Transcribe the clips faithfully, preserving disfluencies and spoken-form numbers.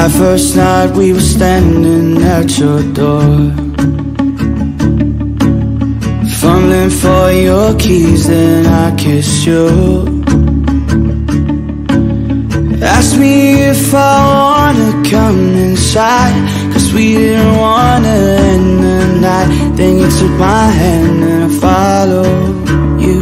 That first night we were standing at your door, fumbling for your keys, then I kissed you. Asked me if I wanna come inside, cause we didn't wanna end the night. Then you took my hand and I followed you.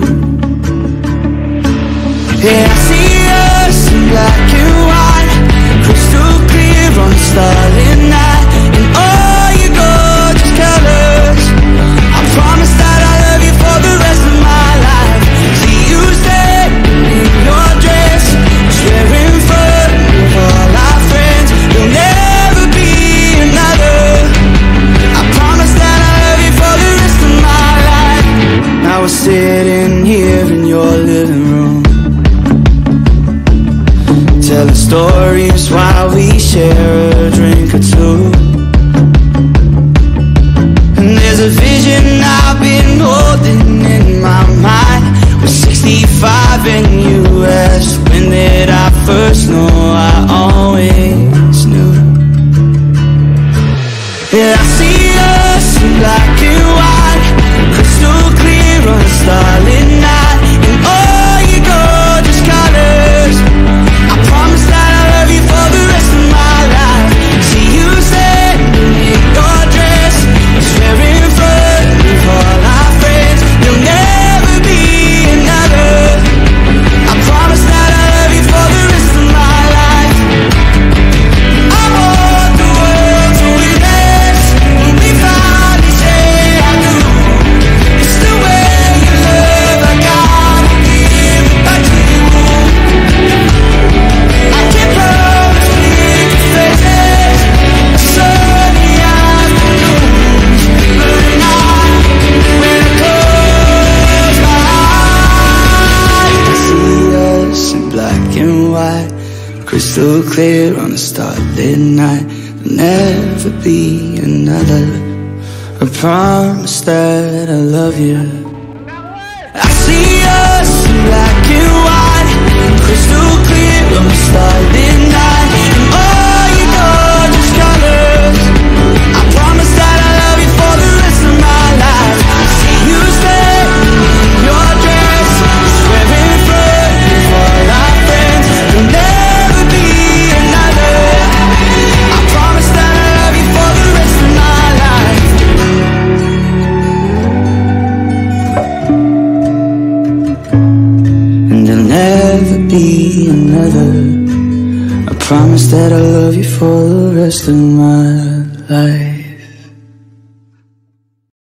Yeah, I see us in black and white, crystal clear on a starlit night. Sitting here in your living room, telling stories while we share a drink or two. And there's a vision I've been holding in my mind. We're sixty-five and you asked, when did I first know? I always knew. Yeah, I see us in black and white, crystal clear on a starlit night, and all your gorgeous colors. I promise that I love you for the rest of my life. See you standing in your dress, staring in front of all our friends. There'll never be another. I promise that I love you for the rest of my life. I want the world to erase when we finally say I do. It's the way. Crystal clear on a starlit night, there'll never be another. I promise that I love you. I see us in black and white, crystal clear on a starlit night, and all your gorgeous colors. I promise that I love you for the rest of my life. I see you standing in your dress, swearing for you for our friends. You'll never be another. I promise that I love you for the rest of my life.